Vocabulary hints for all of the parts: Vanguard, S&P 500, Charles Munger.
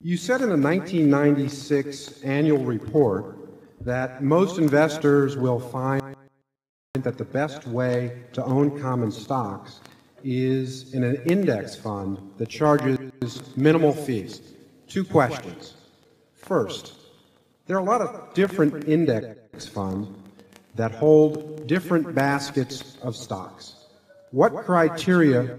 You said in the 1996 annual report that most investors will find that the best way to own common stocks is in an index fund that charges minimal fees. Two questions. First, there are a lot of different index funds that hold different baskets of stocks. What criteria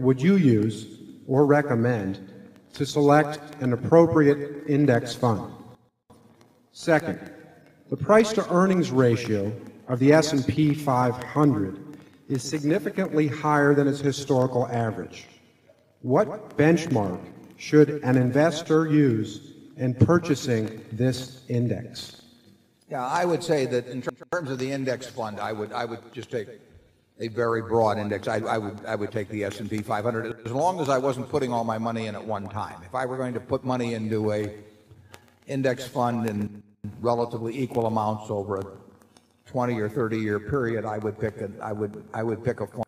would you use or recommend to select an appropriate index fund? Second, the price-to-earnings ratio of the S&P 500 is significantly higher than its historical average. What benchmark should an investor use in purchasing this index? Yeah, I would say that in terms of the index fund, I would just take a very broad index. I would take the S&P 500 as long as I wasn't putting all my money in at one time. If I were going to put money into a index fund in relatively equal amounts over a 20 or 30-year period, I would pick a fund.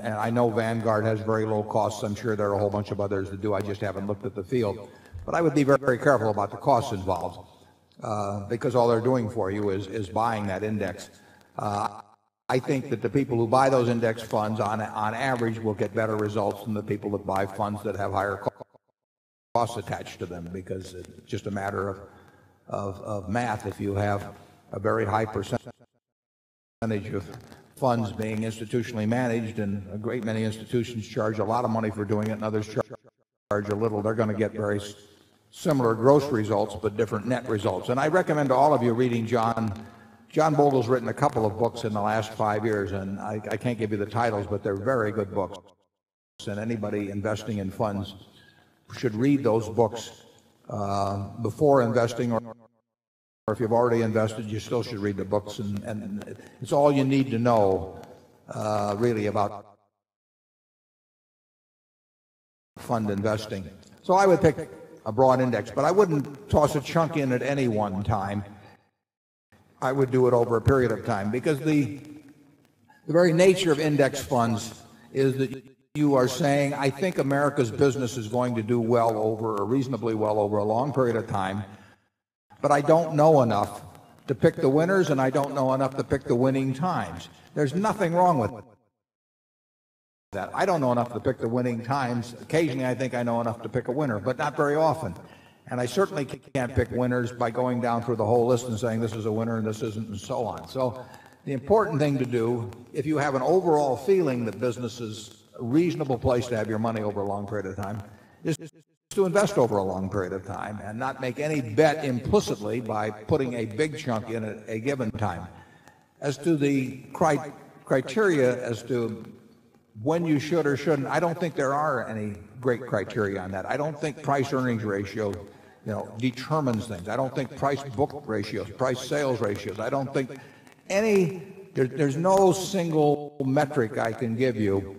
And I know Vanguard has very low costs. I'm sure there are a whole bunch of others that do. I just haven't looked at the field, but I would be very, very careful about the costs involved because all they're doing for you is buying that index. I think that the people who buy those index funds on average will get better results than the people that buy funds that have higher costs attached to them, because it's just a matter of math. If you have a very high percentage of funds being institutionally managed, and a great many institutions charge a lot of money for doing it and others charge a little, they're going to get very similar gross results but different net results. And I recommend to all of you reading John Bogle's written a couple of books in the last 5 years, and I can't give you the titles, but they're very good books. And anybody investing in funds should read those books before investing, or if you've already invested, you still should read the books. And it's all you need to know, really, about fund investing. So I would pick a broad index, but I wouldn't toss a chunk in at any one time. I would do it over a period of time, because the very nature of index funds is that you are saying, I think America's business is going to do well over, or reasonably well over, a long period of time, but I don't know enough to pick the winners, and I don't know enough to pick the winning times. There's nothing wrong with that. I don't know enough to pick the winning times. Occasionally, I think I know enough to pick a winner, but not very often. And I certainly can't pick winners by going down through the whole list and saying this is a winner and this isn't, and so on. So the important thing to do, if you have an overall feeling that business is a reasonable place to have your money over a long period of time, is to invest over a long period of time and not make any bet implicitly by putting a big chunk in at a given time. As to the criteria as to when you should or shouldn't, I don't think there are any great criteria on that. I don't think price-earnings ratio, determines things. I don't think price-book ratios, price-sales ratios. I don't think there's no single metric I can give you,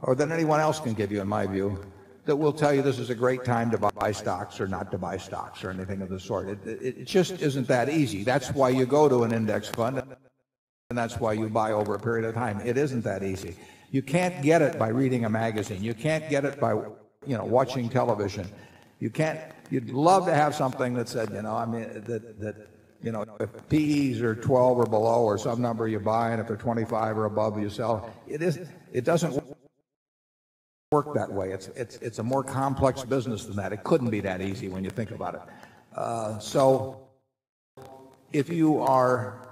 or that anyone else can give you, in my view, that will tell you this is a great time to buy stocks or not to buy stocks or anything of the sort. It just isn't that easy. That's why you go to an index fund, and that's why you buy over a period of time. It isn't that easy. You can't get it by reading a magazine. You can't get it by, watching television. You can't. You'd love to have something that said, if PEs are 12 or below or some number you buy, and if they're 25 or above you sell. It doesn't work that way. It's a more complex business than that. It couldn't be that easy when you think about it. So if you are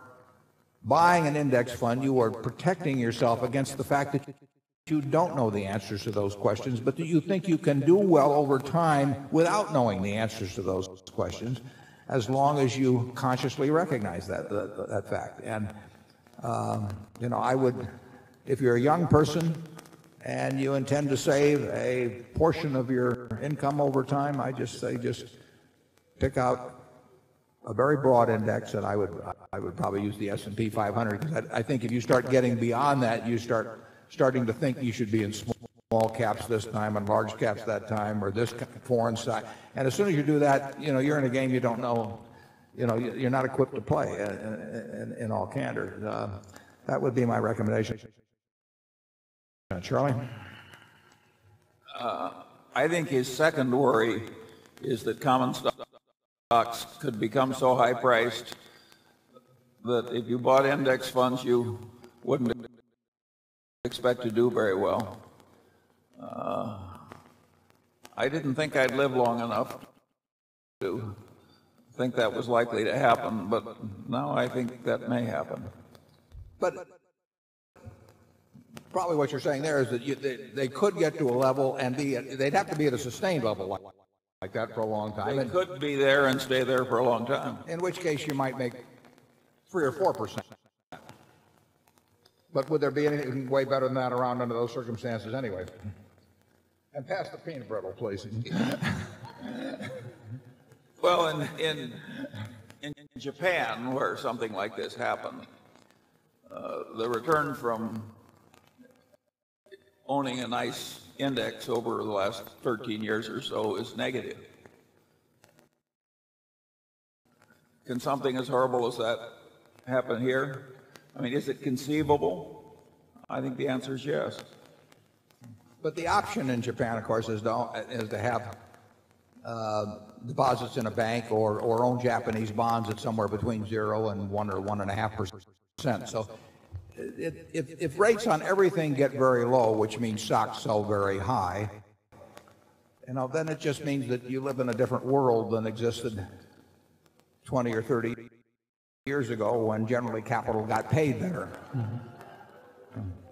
buying an index fund, you are protecting yourself against the fact that you don't know the answers to those questions, but that you think you can do well over time without knowing the answers to those questions, as long as you consciously recognize that fact. And, if you're a young person and you intend to save a portion of your income over time, I just say just pick out a very broad index, and I would probably use the S&P 500, because I think if you start getting beyond that, you start starting to think you should be in small caps this time and large caps that time, or this foreign stock. And as soon as you do that, you're in a game you don't know. You're not equipped to play. In all candor, that would be my recommendation. Charlie. I think his second worry is that common stocks could become so high priced that if you bought index funds, you wouldn't expect to do very well. I didn't think I'd live long enough to think that was likely to happen, but now I think that may happen. But probably what you're saying there is that they could get to a level and they'd have to be at a sustained level like that for a long time. They could be there and stay there for a long time. In which case you might make 3 or 4%. But would there be anything way better than that around under those circumstances anyway? And pass the peanut brittle, please. Well, in Japan, where something like this happened, the return from owning a nice index over the last 13 years or so is negative. Can something as horrible as that happen here? I mean, is it conceivable? I think the answer is yes. But the option in Japan, of course, is to have deposits in a bank or own Japanese bonds at somewhere between 0 and 1 or 1.5%. So if rates on everything get very low, which means stocks sell very high, you know, then it just means that you live in a different world than existed 20 or 30 years ago when generally capital got paid better. Mm-hmm.